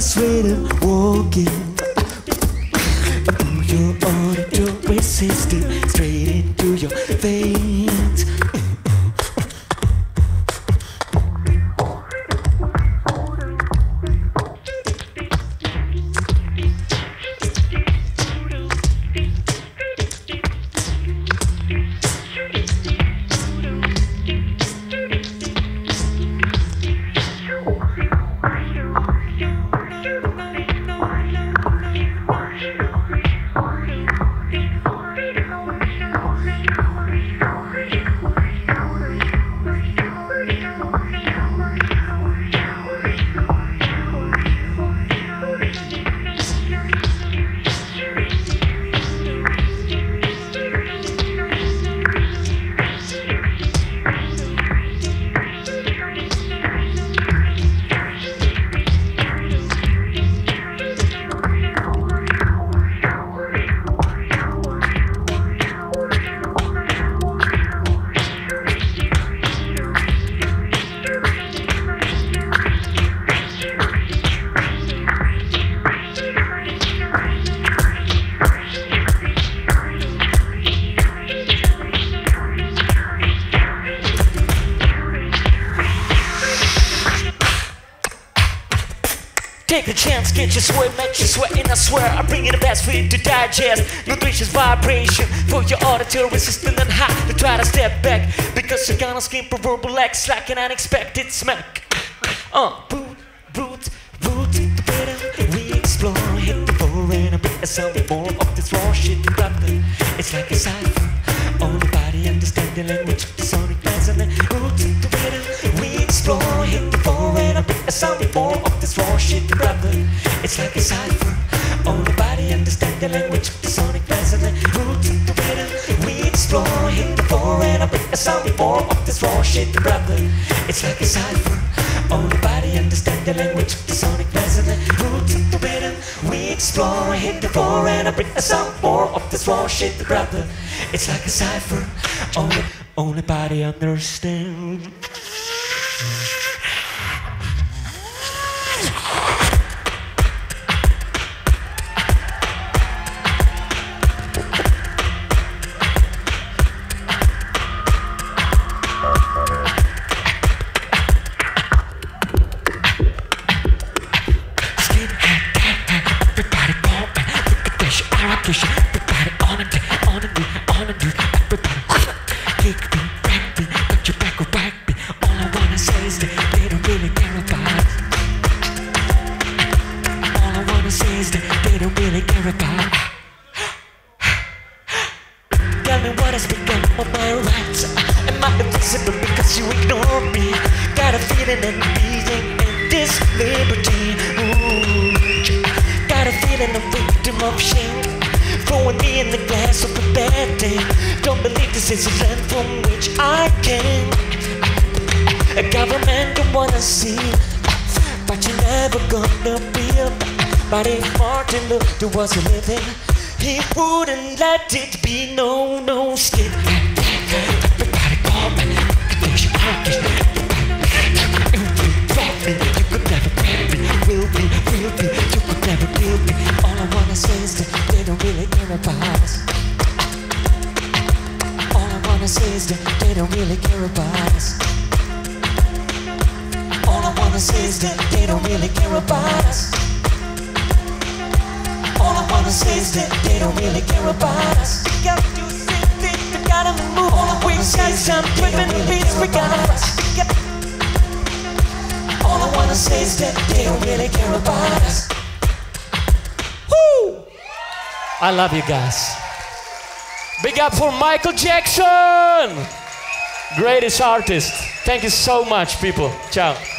best way to walk it. Do your order to resist it, straight into your veins. Take a chance, get you sweat, make you sweat, and I swear I bring you the best for you to digest. Nutritious vibration for your auditory resistant and hot. You try to step back because you're gonna skin proverbial legs like an unexpected smack. Root the better we explore. Hit the floor and a bit of something more of this raw shit. It's like a cipher. All the body understand the language of the sonic resonance. Root the better we explore. Hit the floor and a bit of something more of this raw shit, brother. It's like a cipher. All the body understand the language of the sonic resonance. Root the better we explore. Hit the floor and a bit of something more of this raw shit, brother. It's like a cipher. All the body understand the language of the sonic resonance. Root the better we explore. Hit the floor and a bit of something more of this raw shit, brother. It's like a cipher. Only body understand. Everybody on and do, everybody kick me, back me, put your back or back me. All I wanna say is that they don't really care about it. All I wanna say is that they don't really care about it. Tell me what has become of my rights. Am I invisible because you ignore me? Got a feeling and being in this liberty. Ooh, got a feeling a victim of shame. Throwing me in the glass of a bad day. Don't believe this is a land from which I came. A government don't wanna see, but you're never gonna be. But if Martin Luther was living, he wouldn't let it be. No skip. Everybody call me. You could never grab me. Will be. You could never kill me. All I wanna say is that they don't really care about us. All I wanna say is that they don't really care about us. All I wanna say is that they don't really care about us. All I wanna say is that they don't really care about us. We gotta do something, we gotta move. We got some driven beats, we got us. All I wanna say is that they don't really care about us. I love you guys. Big up for Michael Jackson! Greatest artist. Thank you so much, people. Ciao.